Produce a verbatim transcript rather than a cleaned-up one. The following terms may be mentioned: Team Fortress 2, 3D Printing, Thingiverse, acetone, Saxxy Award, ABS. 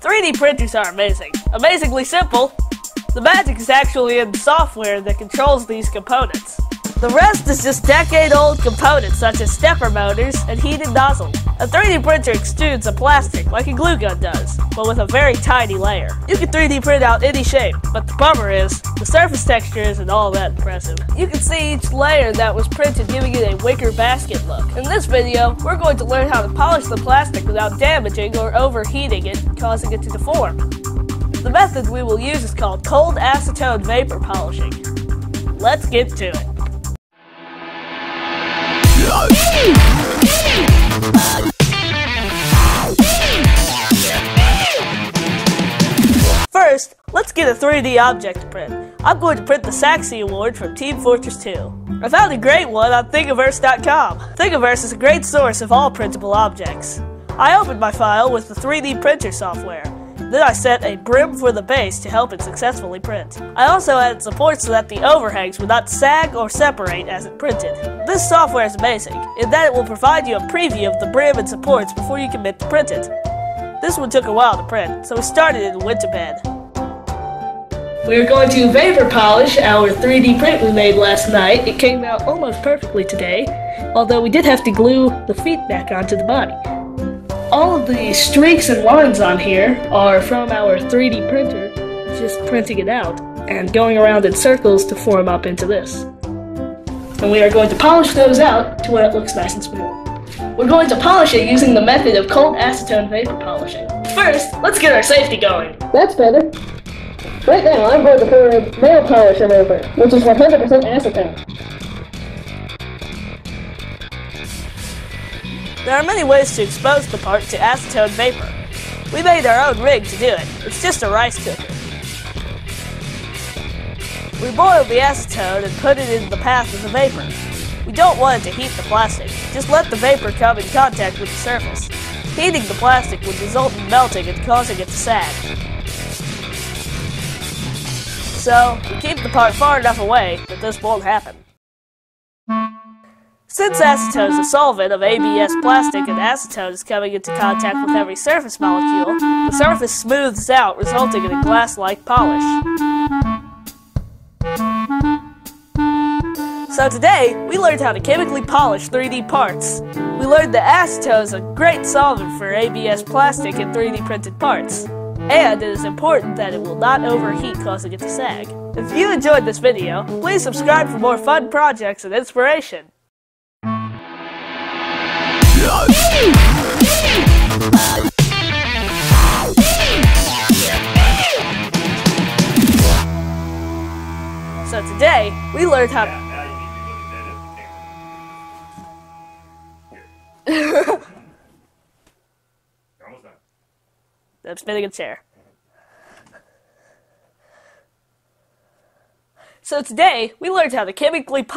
three D printers are amazing. Amazingly simple. The magic is actually in the software that controls these components. The rest is just decade-old components such as stepper motors and heated nozzles. A three D printer extrudes a plastic like a glue gun does, but with a very tiny layer. You can three D print out any shape, but the bummer is, the surface texture isn't all that impressive. You can see each layer that was printed, giving it a wicker basket look. In this video, we're going to learn how to polish the plastic without damaging or overheating it, causing it to deform. The method we will use is called cold acetone vapor polishing. Let's get to it. First, let's get a three D object to print. I'm going to print the Saxxy Award from Team Fortress two. I found a great one on Thingiverse dot com. Thingiverse is a great source of all printable objects. I opened my file with the three D printer software. Then I set a brim for the base to help it successfully print. I also added support so that the overhangs would not sag or separate as it printed. This software is amazing, in that it will provide you a preview of the brim and supports before you commit to print it. This one took a while to print, so we started it and went to bed. We are going to vapor polish our three D print we made last night. It came out almost perfectly today, although we did have to glue the feet back onto the body. All of the streaks and lines on here are from our three D printer, just printing it out and going around in circles to form up into this. And we are going to polish those out to where it looks nice and smooth. We're going to polish it using the method of cold acetone vapor polishing. First, let's get our safety going. That's better. Right now, I'm going to pour a nail polish in over, which is one hundred percent acetone. There are many ways to expose the part to acetone vapor. We made our own rig to do it. It's just a rice cooker. We boil the acetone and put it in the path of the vapor. We don't want it to heat the plastic. Just let the vapor come in contact with the surface. Heating the plastic would result in melting and causing it to sag. So, we keep the part far enough away that this won't happen. Since acetone is a solvent of A B S plastic and acetone is coming into contact with every surface molecule, the surface smooths out, resulting in a glass-like polish. So today, we learned how to chemically polish three D parts. We learned that acetone is a great solvent for A B S plastic and three D printed parts. And it is important that it will not overheat, causing it to sag. If you enjoyed this video, please subscribe for more fun projects and inspiration. So today, we learned how to... I'm spinning a chair. So today, we learned how to chemically polish